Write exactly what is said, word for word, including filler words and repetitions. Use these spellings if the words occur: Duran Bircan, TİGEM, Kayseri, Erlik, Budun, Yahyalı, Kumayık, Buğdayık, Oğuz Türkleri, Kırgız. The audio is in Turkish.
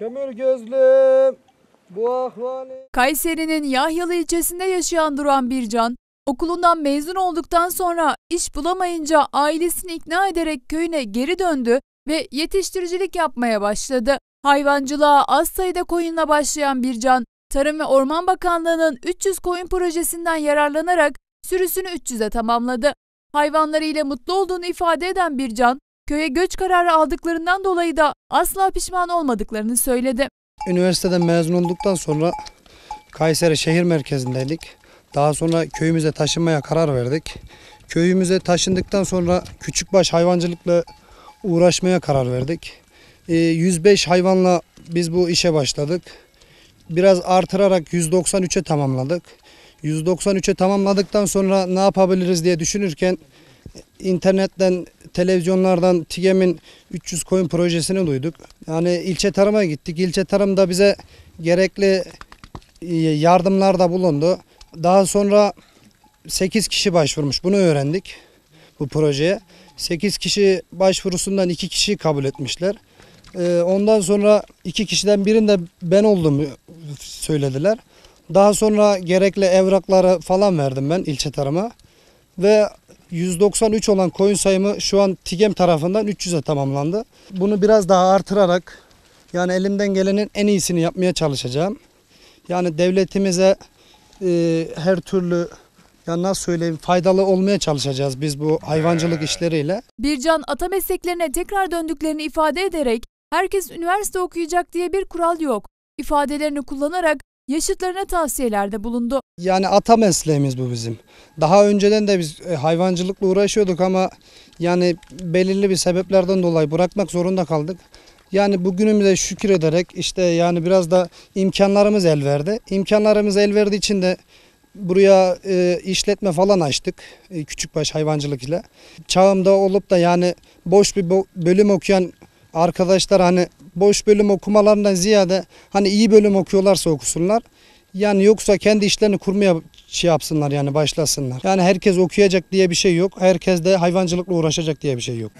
Kömür gözlüm, bu ahvali... Kayseri'nin Yahyalı ilçesinde yaşayan Duran Bircan, okulundan mezun olduktan sonra iş bulamayınca ailesini ikna ederek köyüne geri döndü ve yetiştiricilik yapmaya başladı. Hayvancılığa az sayıda koyunla başlayan Bircan, Tarım ve Orman Bakanlığı'nın üç yüz koyun projesinden yararlanarak sürüsünü üç yüze tamamladı. Hayvanlarıyla mutlu olduğunu ifade eden Bircan, köye göç kararı aldıklarından dolayı da asla pişman olmadıklarını söyledi. Üniversiteden mezun olduktan sonra Kayseri şehir merkezindeydik. Daha sonra köyümüze taşınmaya karar verdik. Köyümüze taşındıktan sonra küçükbaş hayvancılıkla uğraşmaya karar verdik. yüz beş hayvanla biz bu işe başladık. Biraz artırarak yüz doksan üçe tamamladık. yüz doksan üçe tamamladıktan sonra ne yapabiliriz diye düşünürken internetten, televizyonlardan TİGEM'in üç yüz koyun projesini duyduk. Yani ilçe tarıma gittik. İlçe tarımda bize gerekli yardımlar da bulundu. Daha sonra sekiz kişi başvurmuş. Bunu öğrendik bu projeye. sekiz kişi başvurusundan iki kişiyi kabul etmişler. Ondan sonra iki kişiden birinde ben olduğumu söylediler. Daha sonra gerekli evrakları falan verdim ben ilçe tarıma. Ve yüz doksan üç olan koyun sayımı şu an TİGEM tarafından üç yüze tamamlandı. Bunu biraz daha artırarak yani elimden gelenin en iyisini yapmaya çalışacağım. Yani devletimize e, her türlü ya nasıl söyleyeyim faydalı olmaya çalışacağız biz bu hayvancılık işleriyle. Bircan ata mesleklerine tekrar döndüklerini ifade ederek herkes üniversite okuyacak diye bir kural yok ifadelerini kullanarak yaşıtlarına tavsiyelerde bulundu. Yani ata mesleğimiz bu bizim. Daha önceden de biz hayvancılıkla uğraşıyorduk ama yani belirli bir sebeplerden dolayı bırakmak zorunda kaldık. Yani bugünümüze şükür ederek işte yani biraz da imkanlarımız el verdi. İmkanlarımız el verdiği için de buraya e, işletme falan açtık e, küçükbaş hayvancılık ile. Çağımda olup da yani boş bir bo bölüm okuyan arkadaşlar hani boş bölüm okumalarından ziyade hani iyi bölüm okuyorlarsa okusunlar. Yani yoksa kendi işlerini kurmaya şey yapsınlar yani başlasınlar. Yani herkes okuyacak diye bir şey yok. Herkes de hayvancılıkla uğraşacak diye bir şey yok.